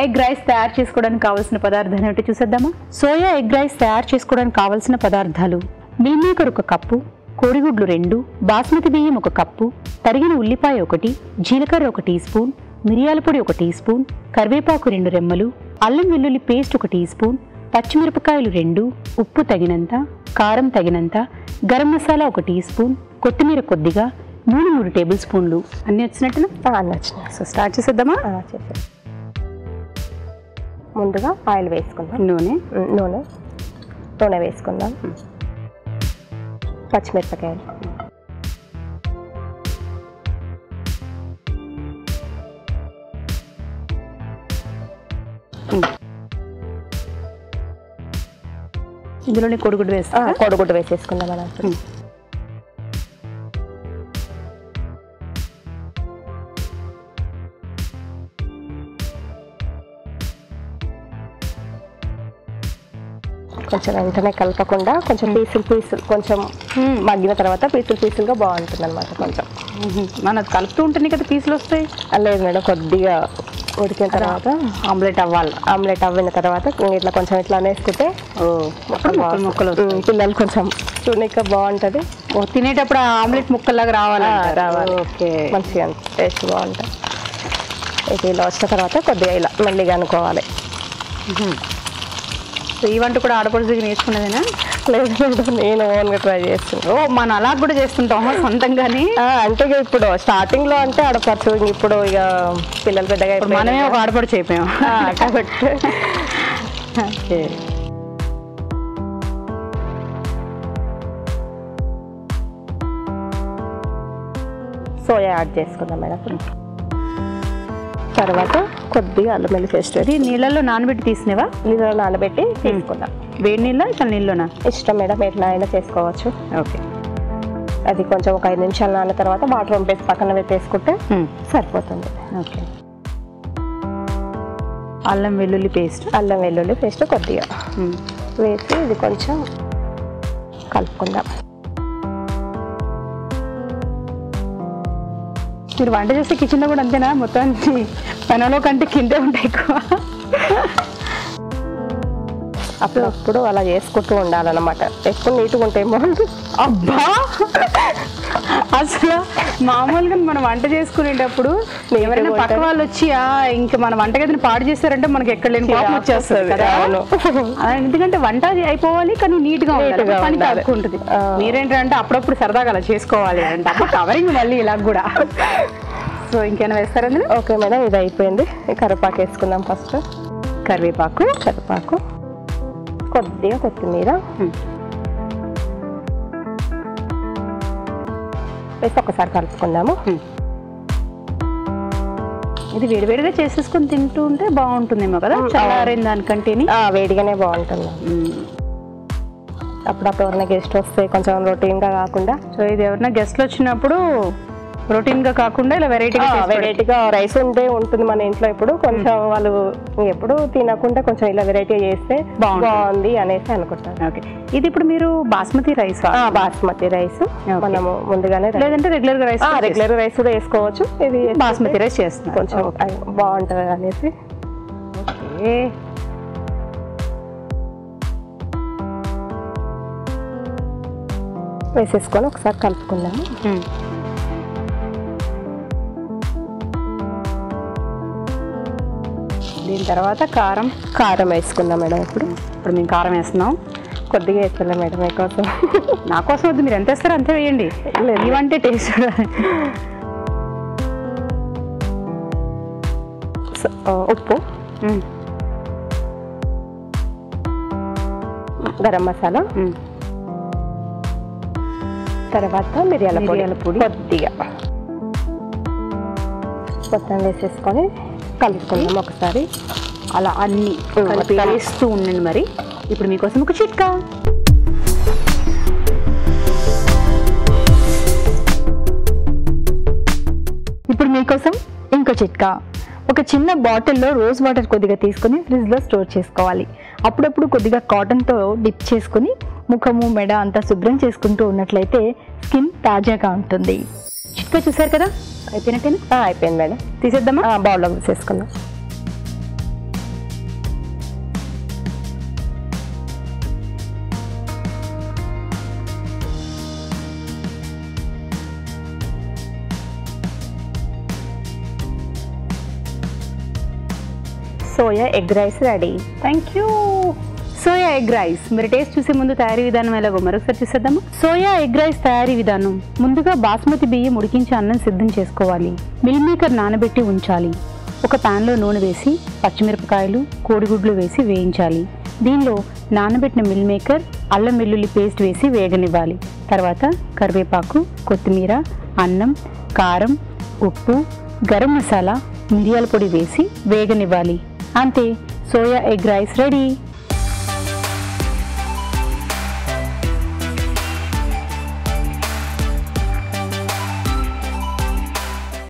Egg rice तैयार చేసుకోవడానికి కావాల్సిన పదార్థాలు ఏంటో చూసేద్దామా। సోయా ఎగ్ రైస్ తయారు చేసుకోవడానికి కావాల్సిన పదార్థాలు మిల్ మేకర్ 1 కప్పు, కోడిగుడ్లు 2, బాస్మతి బియ్యం 1 కప్పు, తరిగిన ఉల్లిపాయ 1, జీలకర్ర 1 టీ స్పూన్, మిరియాల పొడి 1 టీ స్పూన్, కరివేపాకు 2 రెమ్మలు, అల్లం వెల్లుల్లి పేస్ట్ 1 టీ స్పూన్, పచ్చిమిరపకాయలు 2, ఉప్పు తగినంత, కారం తగినంత, గరం మసాలా 1 టీ స్పూన్, కొత్తిమీర కొద్దిగా, నూనె 3 టేబుల్ స్పూన్లు। అన్నీ వచ్చేనట్టు అన్నీ వచ్చేసాయి। సో స్టార్ట్ చేసేద్దామా। ముందుగా ఆయిల్ వేసుకుందాం, నూనె వేసుకుందాం, పచ్చిమిరపకాయలు, ఇందులోనే కోడిగుడ్డు వేస్తాం, కోడిగుడ్డు వేసేసుకుందాం అలా। కొంచెం వెంటనే కలపకుండా కొంచెం పీసులు కొంచెం మగ్గిన తర్వాత పీసులుగా బాగుంటుంది అనమాట। కొంచెం మనం కలుపుతూ ఉంటుంది కదా పీసులు వస్తాయి లేదు మేడం, కొద్దిగా ఉడికిన తర్వాత ఆమ్లెట్ అవ్వాలి, ఆమ్లెట్ అవ్విన తర్వాత ఇట్లా కొంచెం ఇట్లా అనేసుకుంటే ముక్కలు పిల్లలు కొంచెం చూడక బాగుంటుంది, తినేటప్పుడు ఆమ్లెట్ ముక్కలాగా రావాలి ఓకే, మంచిగా టేస్ట్ బాగుంటుంది। ఇది ఇలా వచ్చిన తర్వాత కొద్దిగా ఇలా మెల్లిగా అనుకోవాలి। సో ఈ వంట కూడా ఆడపడుచు నేర్చుకున్నదేనా? లేదు నేను ఓన్గా ట్రై చేస్తున్నాను। ఓ మనం అలా కూడా చేస్తుంటాము సొంతంగానే, అంటే ఇప్పుడు స్టార్టింగ్లో అంటే ఆడపడుచు, ఇప్పుడు ఇక పిల్లలు పెద్దగా మనమే ఒక ఆడపడుచు అయిపోయాం కాబట్టి ఓకే। సోయా యాడ్ చేసుకుందాం మేడం। తర్వాత కొద్దిగా అల్లం వెల్లుల్లి పేస్ట్ అది నీళ్ళలో నానబెట్టి తీసినవా? నీళ్ళలో నానబెట్టి తీసుకుందాం। వేడి నీళ్ళ ఇట్లా నీళ్ళలోనా? ఇష్టం మేడం, ఎట్లా అయినా చేసుకోవచ్చు ఓకే। అది కొంచెం ఒక 5 నిమిషాలు నాన్న తర్వాత వాటర్ వంపేసి పక్కన పెట్టేసుకుంటే సరిపోతుంది ఓకే। అల్లం వెల్లుల్లి పేస్ట్ కొద్దిగా వేసి ఇది కొంచెం కలుపుకుందాం। మీరు వంట చేస్తే కిచెన్లో కూడా అంతేనా? మొత్తం పనలో కంటే కిందే ఉంటాయి ఎక్కువ, అప్పుడప్పుడు అలా చేసుకుంటూ ఉండాలన్నమాట। ఎక్కువ నీట్గా ఉంటాయి బాగుంది అబ్బా, అసలు మామూలుగా మనం వంట చేసుకునేటప్పుడు ఎవరైనా పక్క వాళ్ళు వచ్చి ఇంకా మన వంటగదిని పాడు చేస్తారంటే మనకి ఎక్కడ లేని కోపం వచ్చేస్తుంది కదా, ఎందుకంటే వంట అయిపోవాలి కానీ నీట్గా పని తగ్గుంటుంది। మీరేంటంటే అప్పుడప్పుడు సరదాగా అలా చేసుకోవాలి అంటే అప్పుడు కవరింగ్ మళ్ళీ ఇలా కూడా। సో ఇంకేమైనా వేస్తారండి? ఓకే మేడం ఇది అయిపోయింది, కరివేపాకు వేసుకుందాం ఫస్ట్। కరివేపాకు కొద్దిగా కొత్తిమీర వేసి ఒకసారి కలుపుకుందాము। ఇది వేడివేడిగా చేసేసుకుని తింటూ ఉంటే బాగుంటుందేమో కదా, చల్లారిన దానికంటే వేడిగానే బాగుంటుంది। అప్పుడప్పుడు ఎవరైనా గెస్ట్ వస్తే కొంచెం రొటీన్గా కాకుండా, సో ఇది ఎవరైనా గెస్ట్లు వచ్చినప్పుడు రొటీన్గా కాకుండా ఇలా వెరైటీగా రైస్ ఉంటే ఉంటుంది మన ఇంట్లో, ఇప్పుడు కొంచెం వాళ్ళు ఎప్పుడు తినకుండా కొంచెం ఇలా వెరైటీగా చేస్తే బాగుంది అనేసి అనుకుంటాను ఓకే। ఇది ఇప్పుడు మీరు బాస్మతి రైస్ మనము ముందుగానే, లేదంటే రెగ్యులర్ రైస్ కూడా వేసుకోవచ్చు, ఇది బాస్మతి రైస్ చేస్తాం కొంచెం బాగుంటుంది అనేసి ఓకే। వేసేసుకొని ఒకసారి కలుపుకుందాము। దీని తర్వాత కారం వేసుకుందాం మేడం। ఇప్పుడు మేము కారం వేస్తున్నాం, కొద్దిగా వేస్తున్నాం మేడం మీకోసం, నా కోసం వద్దు, మీరు ఎంత వేస్తారో అంతే వేయండి, ఇవంటే టేస్ట్ ఉప్పు, గరం మసాలా, తర్వాత మిరియాల పొడి కొద్దిగా మొత్తం వేసేసుకొని కలుపుకుందాం ఒకసారి అలా అన్ని కలిపేస్తూ ఉండండి। మరి ఇప్పుడు మీకోసం ఒక చిట్కా, ఒక చిన్న బాటిల్లో రోజ్ వాటర్ కొద్దిగా తీసుకొని ఫ్రిడ్జ్లో స్టోర్ చేసుకోవాలి। అప్పుడప్పుడు కొద్దిగా కాటన్తో డిప్ చేసుకుని ముఖము మెడ అంతా శుభ్రం చేసుకుంటూ ఉన్నట్లయితే స్కిన్ తాజాగా ఉంటుంది। చిట్కా చూసారు కదా, అయిపోయినట్టేనా? అయిపోయింది మేడం, తీసేద్దామా? బౌల్లోకి తీసేసుకుందాం। Soya egg rice ready. Thank you. Soya egg rice మీరు టేస్ట్ చూసే ముందు తయారీ విధానం ఎలాగో మరొకసారి చూసేద్దాము. సోయా ఎగ్ రైస్ తయారీ విధానం. ముందుగా బాస్మతి బియ్యం ఉడికించి అన్నం సిద్ధం చేసుకోవాలి. మిల్ మేకర్ నానబెట్టి ఉంచాలి. ఒక ప్యాన్లో నూనె వేసి పచ్చిమిరపకాయలు కోడిగుడ్లు వేసి వేయించాలి. దీనిలో నానబెట్టిన మిల్ మేకర్ అల్లం వెల్లుల్లి పేస్ట్ వేసి వేగనివ్వాలి. తర్వాత కరివేపాకు కొత్తిమీర అన్నం కారం ఉప్పు గరం మసాలా మిరియాల పొడి వేసి వేగనివ్వాలి. అంతే సోయా ఎగ్ రైస్ రెడీ.